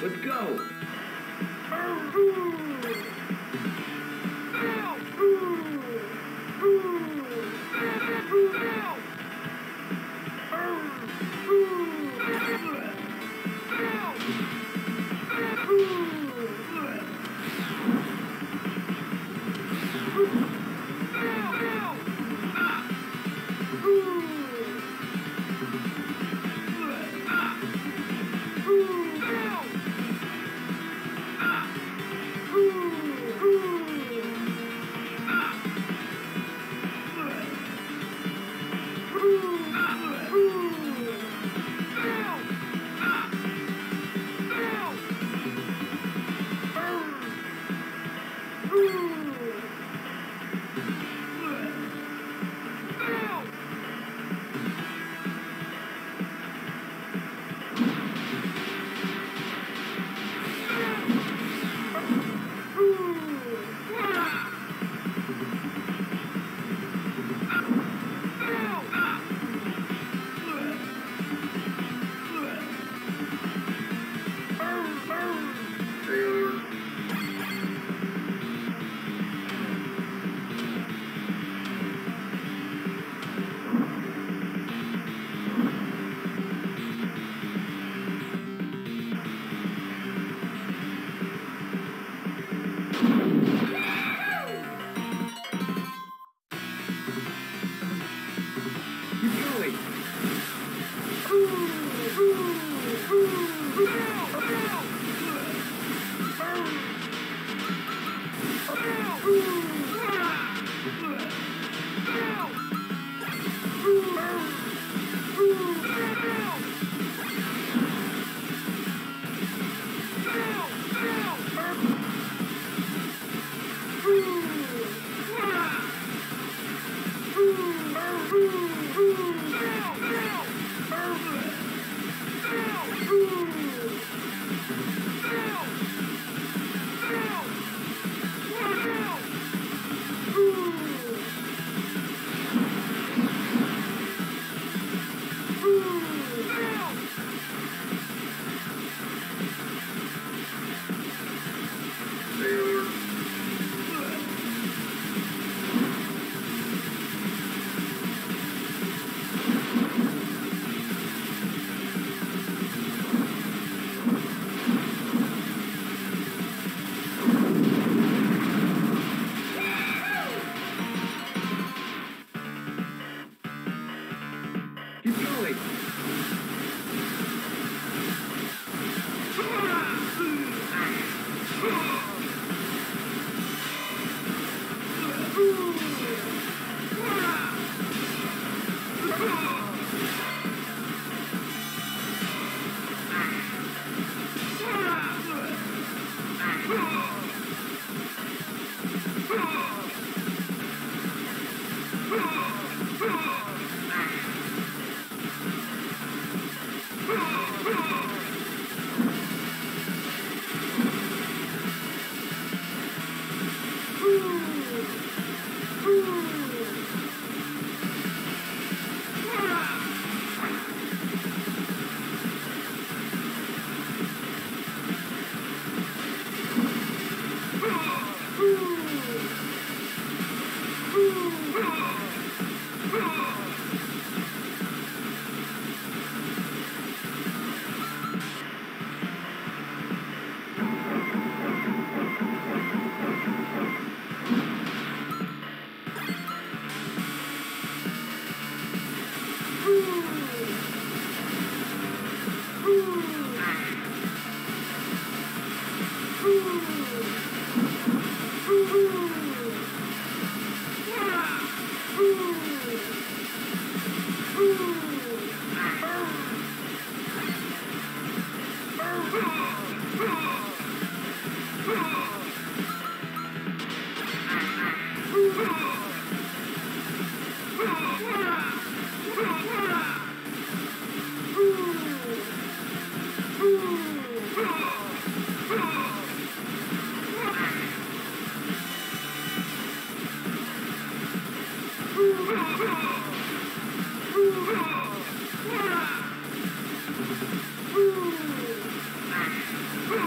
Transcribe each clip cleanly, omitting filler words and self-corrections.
Let's go. Woo!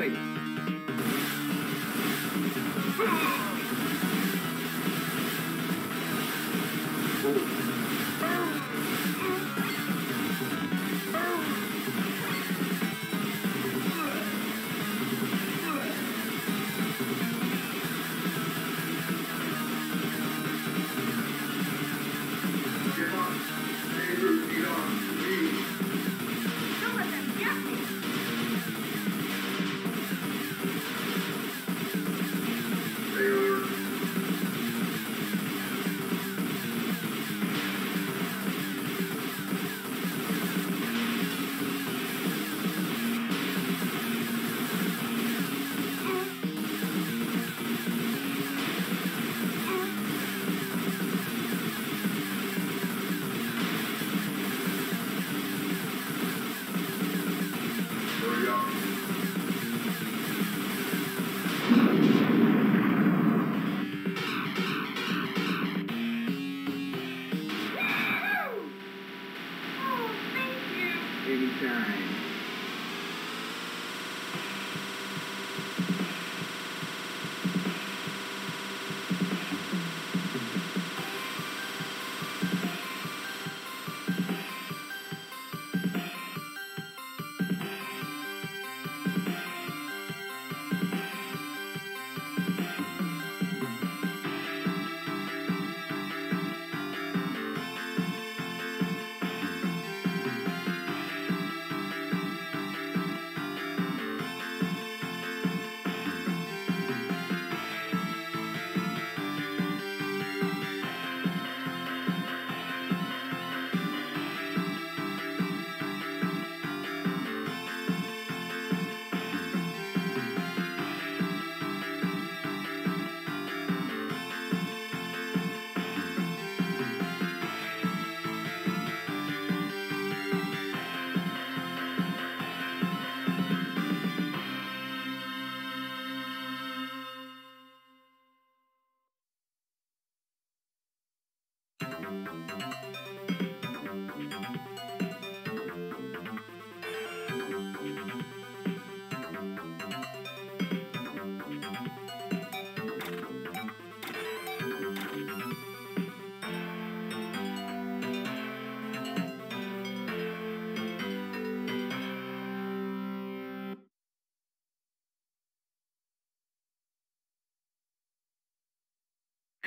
going.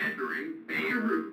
Entering Beirut.